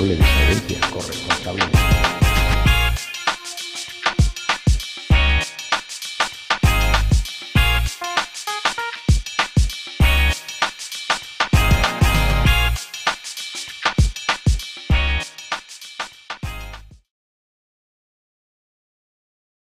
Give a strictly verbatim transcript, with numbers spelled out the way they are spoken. cable de